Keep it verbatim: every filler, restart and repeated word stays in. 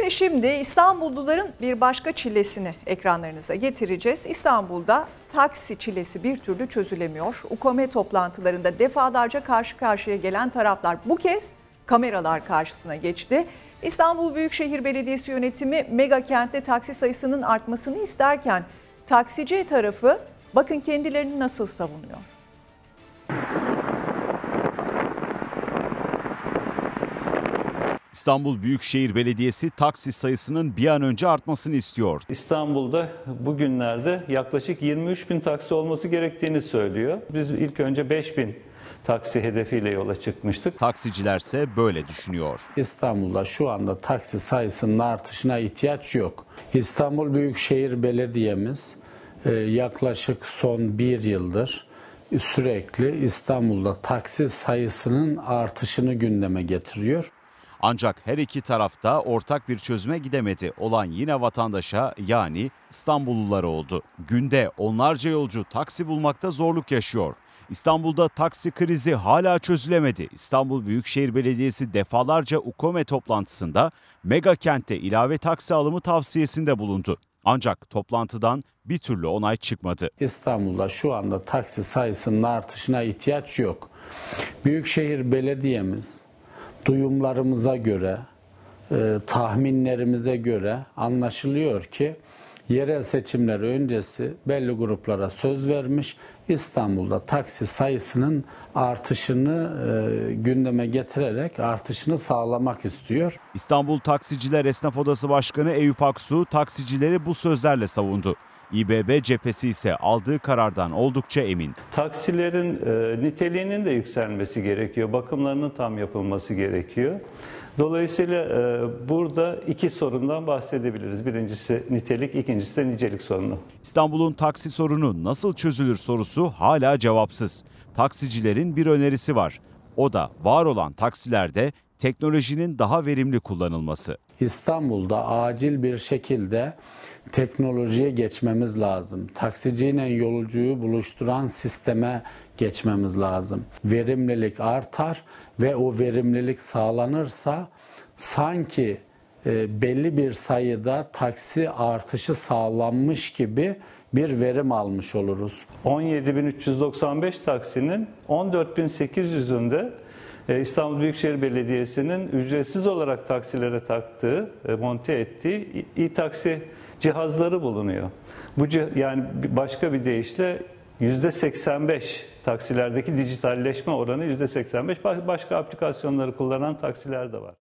Ve şimdi İstanbulluların bir başka çilesini ekranlarınıza getireceğiz. İstanbul'da taksi çilesi bir türlü çözülemiyor. Ukome toplantılarında defalarca karşı karşıya gelen taraflar bu kez kameralar karşısına geçti. İstanbul Büyükşehir Belediyesi yönetimi mega kentte taksi sayısının artmasını isterken taksici tarafı bakın kendilerini nasıl savunuyor. İstanbul Büyükşehir Belediyesi taksi sayısının bir an önce artmasını istiyor. İstanbul'da bugünlerde yaklaşık yirmi üç bin taksi olması gerektiğini söylüyor. Biz ilk önce beş bin taksi hedefiyle yola çıkmıştık. Taksicilerse böyle düşünüyor. İstanbul'da şu anda taksi sayısının artışına ihtiyaç yok. İstanbul Büyükşehir Belediye'miz yaklaşık son bir yıldır sürekli İstanbul'da taksi sayısının artışını gündeme getiriyor. Ancak her iki tarafta ortak bir çözüme gidemedi. Olan yine vatandaşa, yani İstanbullulara oldu. Günde onlarca yolcu taksi bulmakta zorluk yaşıyor. İstanbul'da taksi krizi hala çözülemedi. İstanbul Büyükşehir Belediyesi defalarca Ukome toplantısında mega kentte ilave taksi alımı tavsiyesinde bulundu. Ancak toplantıdan bir türlü onay çıkmadı. İstanbul'da şu anda taksi sayısının artışına ihtiyaç yok. Büyükşehir Belediye'miz duyumlarımıza göre, e, tahminlerimize göre anlaşılıyor ki yerel seçimler öncesi belli gruplara söz vermiş, İstanbul'da taksi sayısının artışını e, gündeme getirerek artışını sağlamak istiyor. İstanbul Taksiciler Esnaf Odası Başkanı Eyüp Aksu taksicileri bu sözlerle savundu. İ B B cephesi ise aldığı karardan oldukça emin. Taksilerin e, niteliğinin de yükselmesi gerekiyor. Bakımlarının tam yapılması gerekiyor. Dolayısıyla e, burada iki sorundan bahsedebiliriz. Birincisi nitelik, ikincisi de nicelik sorunu. İstanbul'un taksi sorunu nasıl çözülür sorusu hala cevapsız. Taksicilerin bir önerisi var. O da var olan taksilerde teknolojinin daha verimli kullanılması. İstanbul'da acil bir şekilde teknolojiye geçmemiz lazım. Taksiciyle yolcuyu buluşturan sisteme geçmemiz lazım. Verimlilik artar ve o verimlilik sağlanırsa sanki belli bir sayıda taksi artışı sağlanmış gibi bir verim almış oluruz. on yedi bin üç yüz doksan beş taksinin on dört bin sekiz yüzünde İstanbul Büyükşehir Belediyesi'nin ücretsiz olarak taksilere taktığı, monte ettiği i-taksi cihazları bulunuyor. Bu yani başka bir deyişle yüzde seksen beş taksilerdeki dijitalleşme oranı yüzde seksen beş. Başka aplikasyonları kullanan taksiler de var.